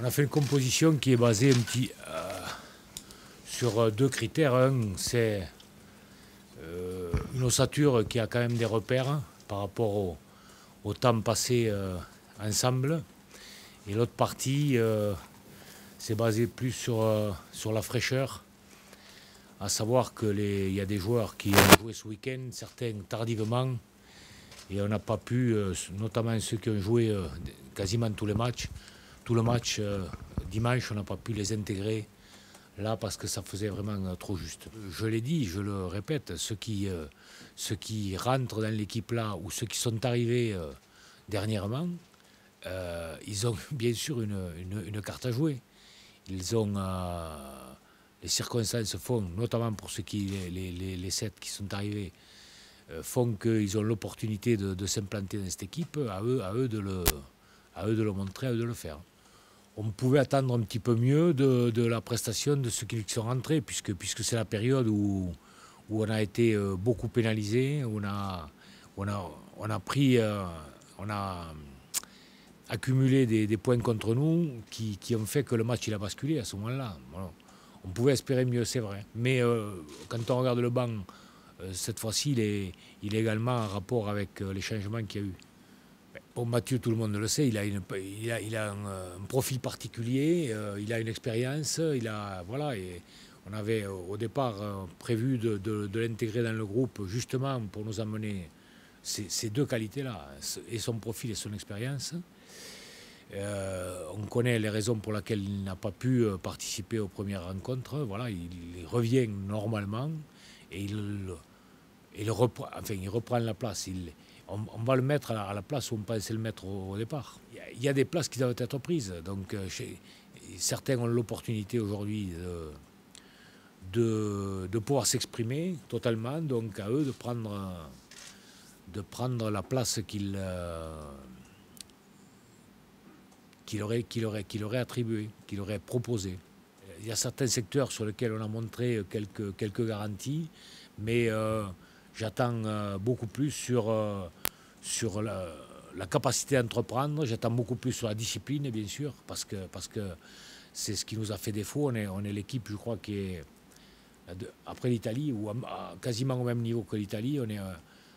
On a fait une composition qui est basée un petit sur deux critères. Un, c'est une ossature qui a quand même des repères par rapport au temps passé ensemble. Et l'autre partie, c'est basé plus sur la fraîcheur. À savoir qu'il y a des joueurs qui ont joué ce week-end, certains tardivement. Et on n'a pas pu, notamment ceux qui ont joué quasiment tous les matchs, tout le match dimanche, on n'a pas pu les intégrer là parce que ça faisait vraiment trop juste. Je l'ai dit, je le répète, ceux qui rentrent dans l'équipe là ou ceux qui sont arrivés dernièrement, ils ont bien sûr une carte à jouer. Ils ont, les circonstances font, notamment pour ceux qui, les 7 qui sont arrivés, font qu'ils ont l'opportunité de s'implanter dans cette équipe, à eux de le montrer, à eux de le faire. On pouvait attendre un petit peu mieux de la prestation de ceux qui sont rentrés, puisque c'est la période où on a été beaucoup pénalisé, on a accumulé des points contre nous qui ont fait que le match il a basculé à ce moment-là. Voilà. On pouvait espérer mieux, c'est vrai. Mais quand on regarde le banc, cette fois-ci, il est également en rapport avec les changements qu'il y a eu. Bon, Mathieu, tout le monde le sait, il a un profil particulier, il a une expérience, voilà, et on avait au départ prévu de l'intégrer dans le groupe justement pour nous amener ces deux qualités-là, et son profil et son expérience. On connaît les raisons pour lesquelles il n'a pas pu participer aux premières rencontres. Voilà, il revient normalement et il reprend la place. On va le mettre à la place où on pensait le mettre au départ. Il y a des places qui doivent être prises. Donc, certains ont l'opportunité aujourd'hui de pouvoir s'exprimer totalement. Donc, à eux de prendre la place qu'il aurait attribuée, qu'il aurait proposée. Il y a certains secteurs sur lesquels on a montré quelques garanties, mais j'attends beaucoup plus sur la capacité d'entreprendre, j'attends beaucoup plus sur la discipline, bien sûr, parce que c'est ce qui nous a fait défaut. On est l'équipe, je crois, qui est, après l'Italie, ou quasiment au même niveau que l'Italie, on est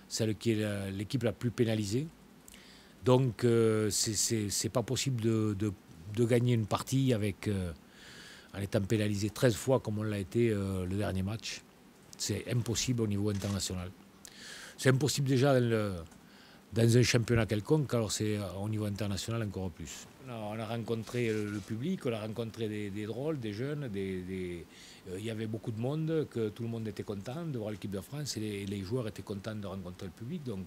celle qui est l'équipe la plus pénalisée. Donc, c'est pas possible de gagner une partie en étant pénalisé 13 fois comme on l'a été le dernier match. C'est impossible au niveau international. C'est impossible déjà dans un championnat quelconque, alors c'est au niveau international encore plus. On a rencontré le public, on a rencontré des drôles, des jeunes, il y avait beaucoup de monde, que tout le monde était content de voir l'équipe de France et les joueurs étaient contents de rencontrer le public. Donc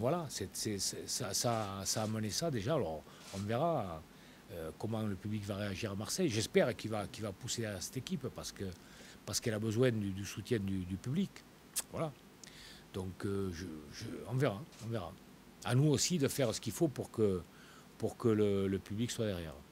voilà, ça a mené ça déjà. Alors on verra comment le public va réagir à Marseille. J'espère qu'il va pousser à cette équipe parce qu'elle a besoin du soutien du public. Voilà. Donc, on verra. À nous aussi de faire ce qu'il faut pour que le public soit derrière.